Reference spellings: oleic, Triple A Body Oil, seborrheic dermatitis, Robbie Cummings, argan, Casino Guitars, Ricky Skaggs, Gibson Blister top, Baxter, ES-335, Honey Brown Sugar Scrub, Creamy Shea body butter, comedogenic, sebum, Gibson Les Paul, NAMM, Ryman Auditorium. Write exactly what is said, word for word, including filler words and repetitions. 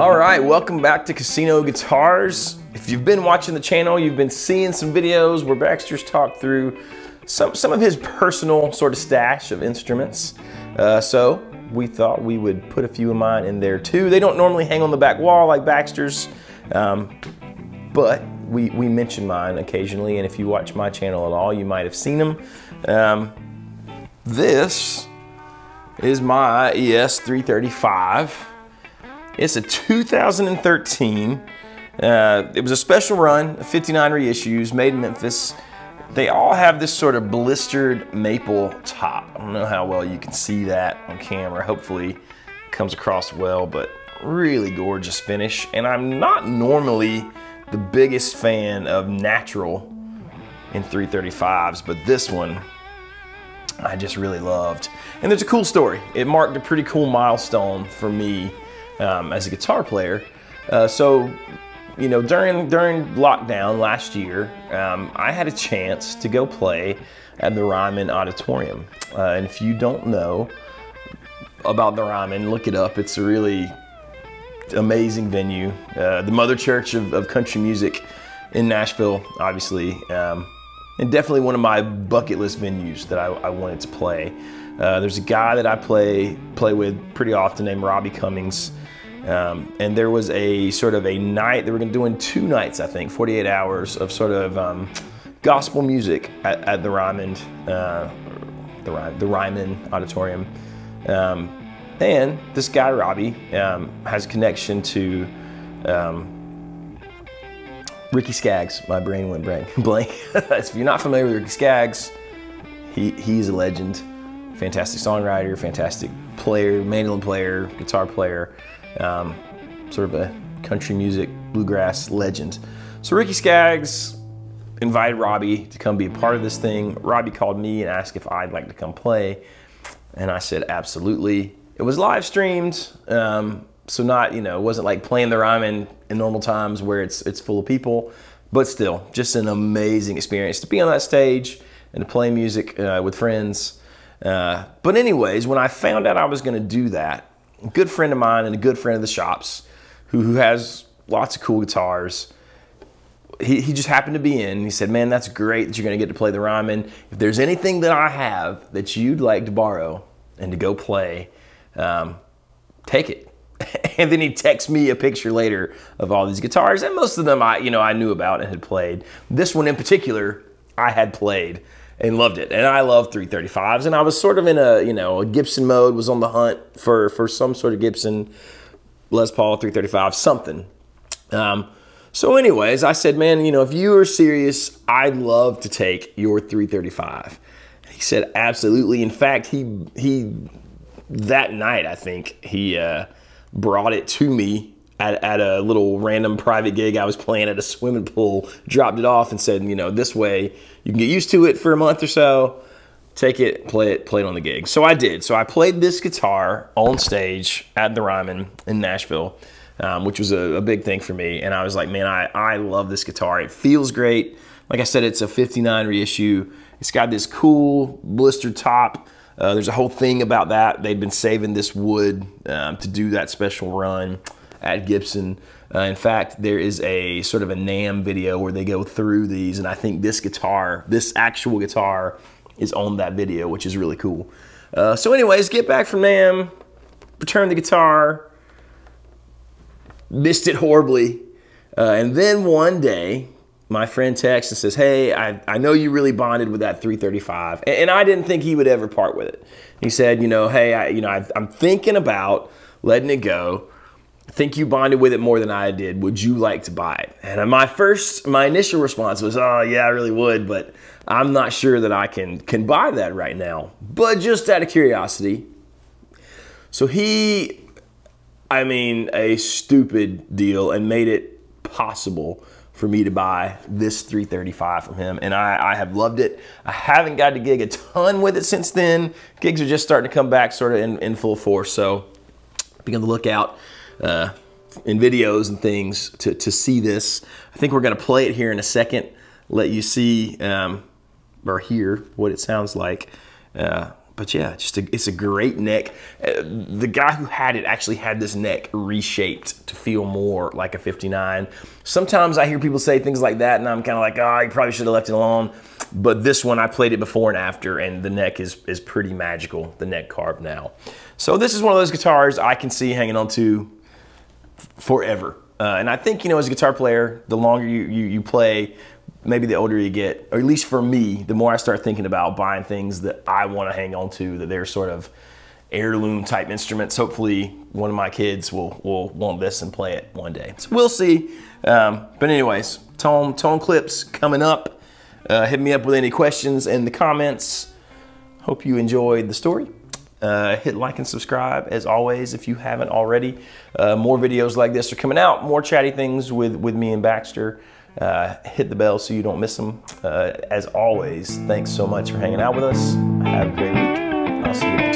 All right, welcome back to Casino Guitars. If you've been watching the channel, you've been seeing some videos where Baxter's talked through some, some of his personal sort of stash of instruments. Uh, so we thought we would put a few of mine in there too. They don't normally hang on the back wall like Baxter's, um, but we, we mention mine occasionally, and if you watch my channel at all, you might have seen them. Um, this is my E S three thirty-five. It's a two thousand thirteen. Uh, it was a special run, fifty-nine reissues, made in Memphis. They all have this sort of blistered maple top. I don't know how well you can see that on camera. Hopefully it comes across well, but really gorgeous finish. And I'm not normally the biggest fan of natural in three thirty-fives, but this one I just really loved. And there's a cool story. It marked a pretty cool milestone for me um, as a guitar player. Uh, so, you know, during during lockdown last year, um, I had a chance to go play at the Ryman Auditorium. Uh, and if you don't know about the Ryman, look it up. It's a really amazing venue. Uh, the mother church of, of country music in Nashville, obviously. Um, and definitely one of my bucket list venues that I, I wanted to play. Uh, there's a guy that I play, play with pretty often named Robbie Cummings. Um, and there was a sort of a night, they were doing two nights, I think, forty-eight hours of sort of um, gospel music at, at the Ryman, uh, the, Ry the Ryman Auditorium. Um, and this guy, Robbie, um, has a connection to um, Ricky Skaggs. My brain went blank. If you're not familiar with Ricky Skaggs, he, he's a legend. Fantastic songwriter, fantastic player, mandolin player, guitar player. Um, sort of a country music, bluegrass legend. So Ricky Skaggs invited Robbie to come be a part of this thing. Robbie called me and asked if I'd like to come play. And I said, absolutely. It was live streamed. Um, so not, you know, it wasn't like playing the Ryman in normal times where it's, it's full of people, but still just an amazing experience to be on that stage and to play music uh, with friends. Uh, but anyways, when I found out I was gonna do that, a good friend of mine and a good friend of the shops who, who has lots of cool guitars, he, he just happened to be in. He said, man, that's great that you're going to get to play the Ryman. If there's anything that I have that you'd like to borrow and to go play, um, take it. And then he texts me a picture later of all these guitars, and most of them I, you know, I knew about and had played. This one in particular, I had played and loved it. And I love three thirty-fives, and I was sort of in a, you know, a Gibson mode, was on the hunt for, for some sort of Gibson, Les Paul, three thirty-five, something. Um, so anyways, I said, man, you know, if you are serious, I'd love to take your three thirty-five. He said, absolutely. In fact, he, he that night, I think, he uh, brought it to me at, at a little random private gig I was playing at a swimming pool, dropped it off and said, you know, this way you can get used to it for a month or so, take it, play it, play it on the gig. So I did. So I played this guitar on stage at the Ryman in Nashville, um, which was a, a big thing for me. And I was like, man, I, I love this guitar. It feels great. Like I said, it's a fifty-nine reissue. It's got this cool blistered top. Uh, there's a whole thing about that. They'd been saving this wood um, to do that special run at Gibson. Uh, in fact, there is a sort of a NAMM video where they go through these, and I think this guitar, this actual guitar, is on that video, which is really cool. Uh, so anyways, get back from NAMM, return the guitar, missed it horribly. Uh, and then one day, my friend texts and says, hey, I, I know you really bonded with that three thirty-five, and, and I didn't think he would ever part with it. He said, you know, hey, I, you know, I, I'm thinking about letting it go. I think you bonded with it more than I did. Would you like to buy it? And my first, my initial response was, oh yeah, I really would, but I'm not sure that I can, can buy that right now. But just out of curiosity. So he, I mean, a stupid deal, and made it possible for me to buy this three thirty-five from him. And I, I have loved it. I haven't got to gig a ton with it since then. Gigs are just starting to come back sort of in, in full force. So be on the lookout. Uh, in videos and things to, to see this. I think we're gonna play it here in a second, let you see um, or hear what it sounds like. Uh, But yeah, just a, it's a great neck. Uh, the guy who had it actually had this neck reshaped to feel more like a fifty-nine. Sometimes I hear people say things like that, and I'm kind of like, oh, you probably should have left it alone. But this one, I played it before and after, and the neck is, is pretty magical, the neck carved now. So this is one of those guitars I can see hanging on to forever. Uh, and I think, you know, as a guitar player, the longer you, you, you play, maybe the older you get, or at least for me, the more I start thinking about buying things that I want to hang on to, that they're sort of heirloom type instruments. Hopefully one of my kids will, will want this and play it one day. So we'll see. Um, but anyways, tone, tone clips coming up. Uh, hit me up with any questions in the comments. Hope you enjoyed the story. Uh, hit like and subscribe as always if you haven't already. Uh, more videos like this are coming out. More chatty things with, with me and Baxter. Uh, hit the bell so you don't miss them. Uh, as always, thanks so much for hanging out with us. Have a great week. I'll see you.